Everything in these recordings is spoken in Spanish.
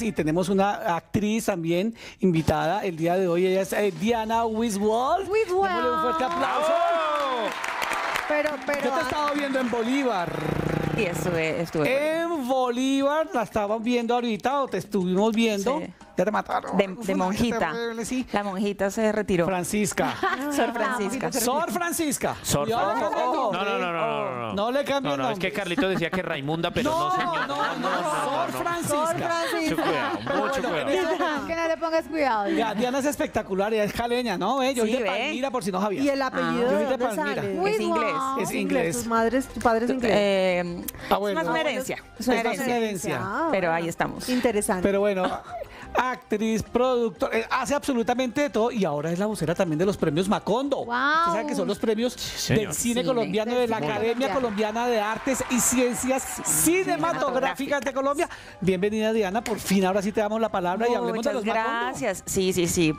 Y tenemos una actriz también invitada el día de hoy, ella es Diana Wiswell. Démosle un fuerte aplauso. Pero yo te estaba viendo en Bolívar. Sí, estuve en Bolívar, la estaban viendo ahorita, o te estuvimos viendo. Sí. Ya te mataron. De monjita. Sí. La monjita se retiró. Francisca. Sor Francisca. Sor Francisca. Sor Francisca. No, no, no, no, no, no. No le cambio. No, no, es que Carlito decía que Raimunda, pero no, señor. No, Sor Francisca. Sor Francisca. Mucho cuidado. Que no le pongas cuidado. Diana es espectacular, ella es caleña, ¿no? Yo soy de Palmira, por si no sabía. Y el apellido de Palmira. Es inglés. Es inglés. Tu padre es inglés. Es una herencia. Es una herencia. Pero ahí estamos. Interesante. Pero bueno. Actriz, productora, hace absolutamente de todo y ahora es la vocera también de los premios Macondo. Wow. Usted sabe que son los premios del cine colombiano, de la Academia Colombiana de Artes y Ciencias Cinematográficas de Colombia. Bienvenida, Diana, por fin ahora sí te damos la palabra y hablemos de los Macondo. Gracias, sí.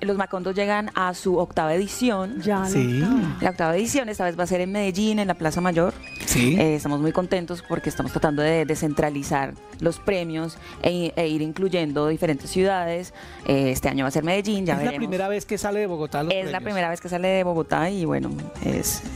Los Macondo llegan a su octava edición. La octava edición, esta vez va a ser en Medellín, en la Plaza Mayor. Sí. Estamos muy contentos porque estamos tratando de descentralizar los premios e ir incluyendo diferentes ciudades. Este año va a ser Medellín, ya veremos. ¿Es la primera vez que sale de Bogotá los premios? Es la primera vez que sale de Bogotá y bueno,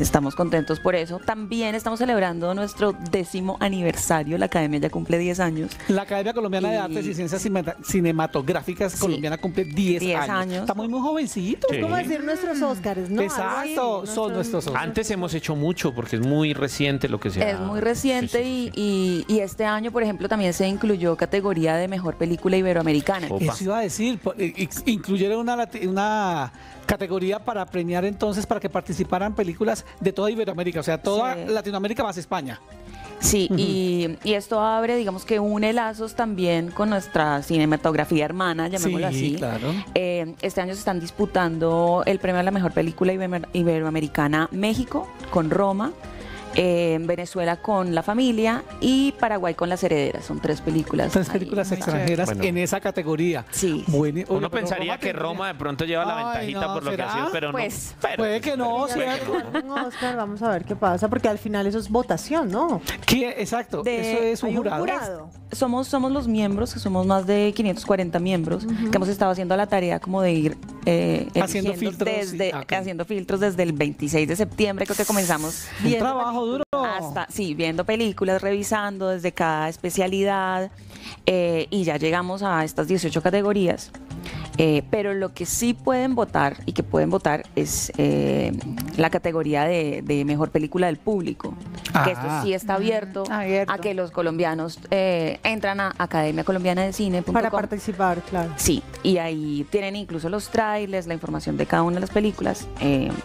estamos contentos por eso. También estamos celebrando nuestro 10º aniversario, la Academia ya cumple 10 años. La Academia Colombiana de Artes y Ciencias Cinematográficas colombiana cumple 10 años. Estamos muy jovencitos. Sí. Es como decir nuestros Óscares, ¿no? Exacto, son nuestros Óscares. Antes hemos hecho mucho porque es muy reciente lo que se es muy reciente y este año, por ejemplo, también se incluyó categoría de mejor película Iberoamericana. Opa. Eso iba a decir, incluyeron una categoría para premiar entonces para que participaran películas de toda Iberoamérica, o sea, toda Latinoamérica más España. Sí, y esto abre, digamos que une lazos también con nuestra cinematografía hermana, llamémoslo así. Claro. Este año se están disputando el premio a la mejor película iberoamericana México con Roma, en Venezuela con La Familia y Paraguay con Las Herederas. Son 3 películas. 3 películas extranjeras en esa categoría. Sí. Bueno, uno pensaría que Roma de pronto lleva la ventajita por lo que ha sido, pero no. Puede que no. Vamos a ver qué pasa, porque al final eso es votación, ¿no? Exacto. Eso es un jurado. Somos los miembros, que somos más de 540 miembros, que hemos estado haciendo la tarea como de ir haciendo filtros desde el 26 de septiembre, creo que comenzamos bien. Trabajo duro. Hasta, viendo películas, revisando desde cada especialidad y ya llegamos a estas 18 categorías. Pero lo que sí pueden votar y que pueden votar es la categoría de mejor película del público. Que esto sí está abierto, a que los colombianos entran a Academia Colombiana de Cine.com para participar, claro. Sí, y ahí tienen incluso los trailers, la información de cada una de las películas.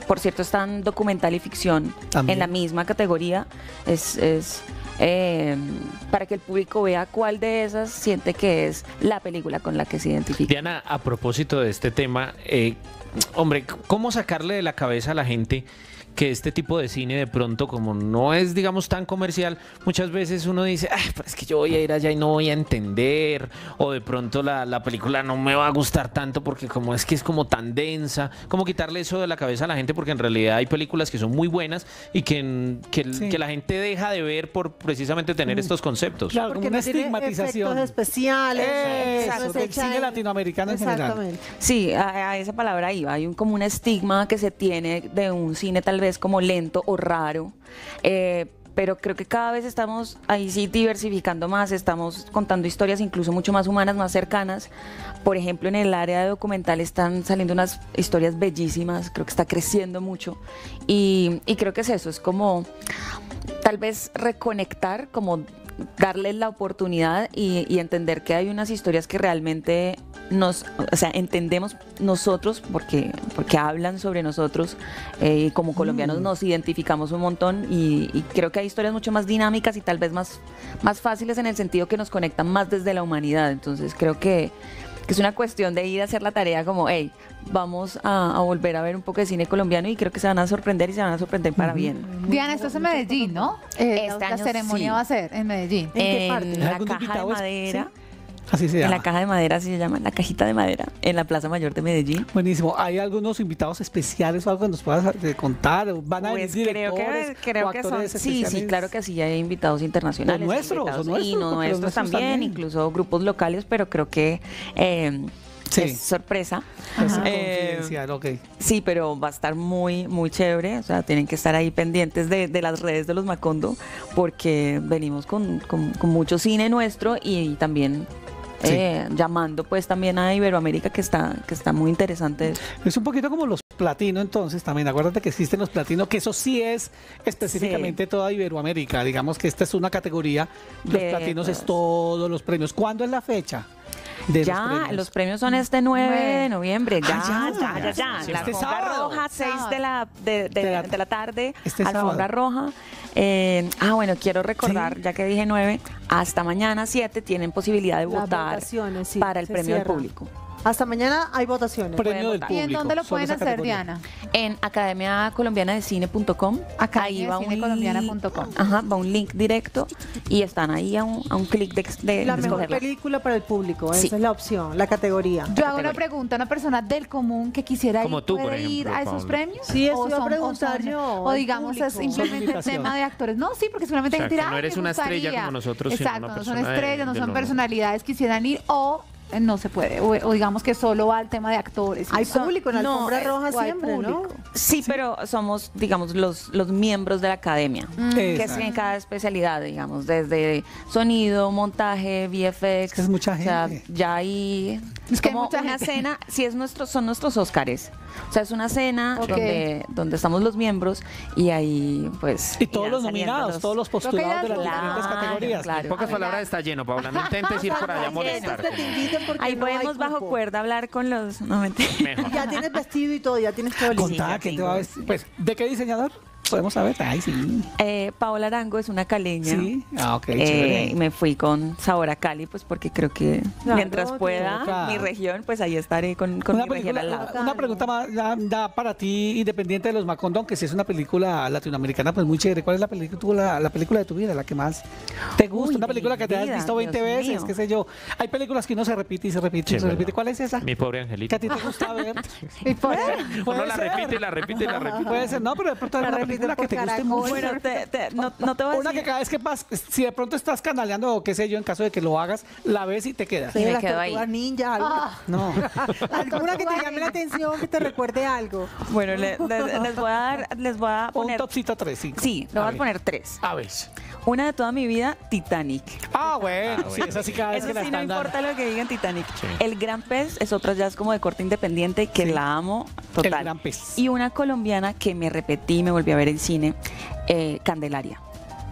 Por cierto, están documental y ficción también en la misma categoría. Para que el público vea cuál de esas siente que es la película con la que se identifica. Diana, a propósito de este tema, hombre, ¿cómo sacarle de la cabeza a la gente que este tipo de cine de pronto, como no es, digamos, tan comercial, muchas veces uno dice, ay, pero es que yo voy a ir allá y no voy a entender, o de pronto la película no me va a gustar tanto porque como es que es como tan densa? ¿Cómo quitarle eso de la cabeza a la gente? Porque en realidad hay películas que son muy buenas y que la gente deja de ver por precisamente tener estos conceptos. Claro, porque una estigmatización. Efectos especiales. Eso, del cine latinoamericano en general. Sí, a esa palabra iba. Hay como un estigma que se tiene de un cine tal vez como lento o raro, pero creo que cada vez estamos ahí diversificando más, estamos contando historias incluso mucho más humanas, más cercanas. Por ejemplo, en el área de documental están saliendo unas historias bellísimas, creo que está creciendo mucho y creo que es eso, es como tal vez reconectar, como darles la oportunidad y entender que hay unas historias que realmente entendemos nosotros porque hablan sobre nosotros y como colombianos nos identificamos un montón y creo que hay historias mucho más dinámicas y tal vez más fáciles en el sentido que nos conectan más desde la humanidad. Entonces creo que es una cuestión de ir a hacer la tarea como, hey, vamos a volver a ver un poco de cine colombiano y creo que se van a sorprender y se van a sorprender para bien. Diana, esto es en Medellín, ¿no? Esta ceremonia va a ser en Medellín. ¿En qué parte? En la Caja de Madera. Así se llama. En la caja de madera, así se llama, la cajita de madera, en la Plaza Mayor de Medellín. Buenísimo. ¿Hay algunos invitados especiales o algo que nos puedas contar? ¿Van a venir directores o actores especiales? Sí, sí, claro que sí, hay invitados internacionales. Nuestros también, incluso grupos locales, pero creo que... sí. Es sorpresa. Okay. Sí, pero va a estar muy, muy chévere. O sea, tienen que estar ahí pendientes de las redes de los Macondo, porque venimos con mucho cine nuestro y también... sí. Llamando pues también a Iberoamérica, que está muy interesante. Es un poquito como los platinos entonces también, acuérdate que existen los platinos, que eso sí es específicamente sí. Toda Iberoamérica, digamos que esta es una categoría, los platinos pues, es todos los premios. ¿Cuándo es la fecha? Los premios son este 9 de noviembre. Ya. La alfombra roja, 6 de la tarde. Alfombra roja. Bueno, quiero recordar, ya que dije 9, hasta mañana 7 tienen posibilidad de votar para el premio del público. Hasta mañana hay votaciones. ¿Y en dónde lo pueden hacer, Diana? En academiacolombianadecine.com. Ahí va un link directo y están ahí a un clic de la mejor película para el público. Esa es la opción, la categoría. Yo hago una pregunta, una persona del común que quisiera ir a esos premios. Sí, eso iba a preguntar yo. O digamos, es simplemente el tema de actores. No, sí, porque seguramente hay que tirar. No eres una estrella como nosotros. Exacto, no son estrellas, no son personalidades, quisieran ir o... no se puede, o digamos que solo va al tema de actores. Hay público en la alfombra roja siempre, ¿no? Sí, pero somos, digamos, los miembros de la academia, que es en cada especialidad, digamos, desde sonido, montaje, VFX. Es mucha gente. O sea, ya hay... es como una cena, si es son nuestros Óscares. O sea, es una cena donde estamos los miembros y ahí, pues... y todos los nominados, todos los postulados de las diferentes categorías. Claro. En pocas palabras, está lleno, Paola. No intentes ir por allá a molestar. Ahí podemos bajo cuerda hablar con los... no, ya tienes vestido y todo, ya tienes todo listo. Contá, que te va a vestir. Pues, ¿de qué diseñador? Podemos saber. Ay, sí. Paola Arango es una caleña. Sí. Me fui con sabor a Cali, pues porque creo que mientras pueda mi región, pues ahí estaré con mi región al lado. Una pregunta más para ti, independiente de los Macondo, aunque si es una película latinoamericana, pues muy chévere. ¿Cuál es la película de tu vida, la que más te gusta? Uy, una película que te has visto 20 veces, qué sé yo. Hay películas que uno se repite y se repite y se repite. ¿Cuál es esa? Mi pobre Angelita. ¿Que a ti te gusta ver? Uno la repite y la repite y la repite. Puede ser, no, pero de pronto la repite. Una que te guste mucho. Bueno, no te voy a decir. Una que cada vez que pasa, si de pronto estás canaleando o qué sé yo, en caso de que lo hagas, la ves y te quedas. Sí, la tortuga ninja, algo. No. Alguna que te llame la atención, que te recuerde algo. Bueno, les voy a poner... un topcito 3, 5. Sí, les voy a poner 3. A ver. Una de toda mi vida, Titanic. Sí, esa sí cada vez que la están dando. No importa lo que digan, Titanic. Sí. El gran pez es otra jazz como de corte independiente que la amo total. El gran pez. Y una colombiana que me repetí, me volví a ver en cine, Candelaria.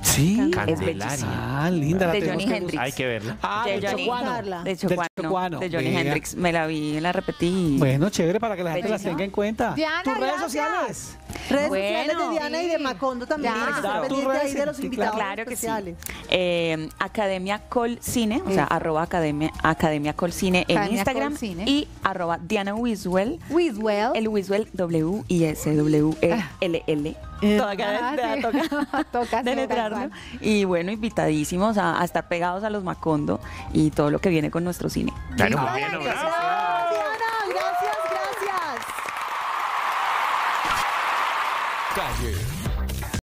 Sí, Candelaria. Linda. De Johnny Hendrix. Hay que verla. De Chocoano. De Johnny Hendrix. Me la vi, la repetí. Bueno, chévere para que la gente las tenga en cuenta. Diana, tus redes sociales. Redes sociales de Diana y de Macondo también. Tus redes de los invitados. Claro que sí. Academia Colcine, o sea, @Academia Colcine en Instagram y @Diana Wiswell. El Wiswell Wiswell. Toca deletrearlo. Y bueno, invitadísimos a estar pegados a los Macondo y todo lo que viene con nuestro cine. Claro, bueno, gracias.